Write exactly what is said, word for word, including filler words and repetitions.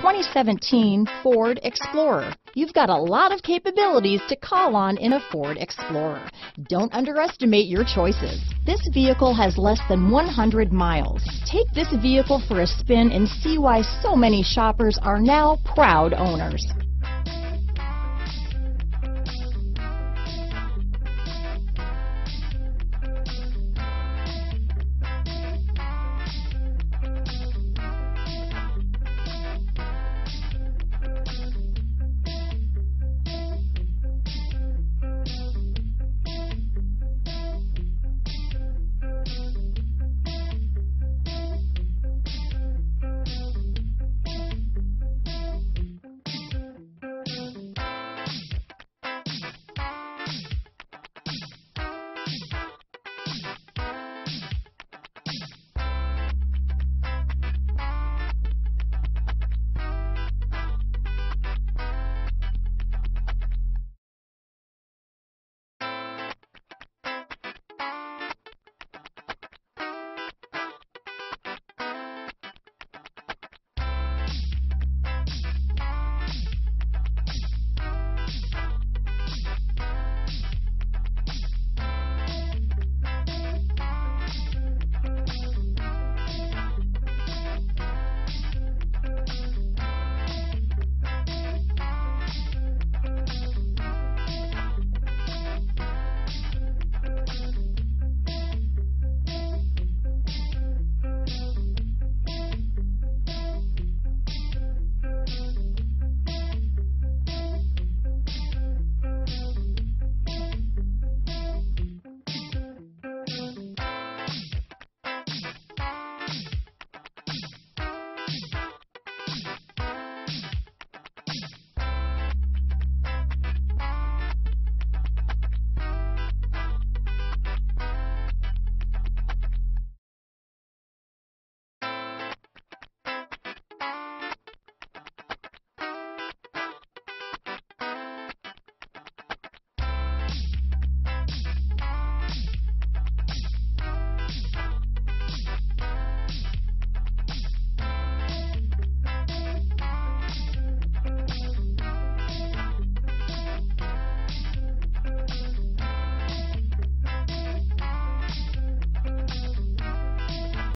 twenty seventeen Ford Explorer. You've got a lot of capabilities to call on in a Ford Explorer. Don't underestimate your choices. This vehicle has less than one hundred miles. Take this vehicle for a spin and see why so many shoppers are now proud owners.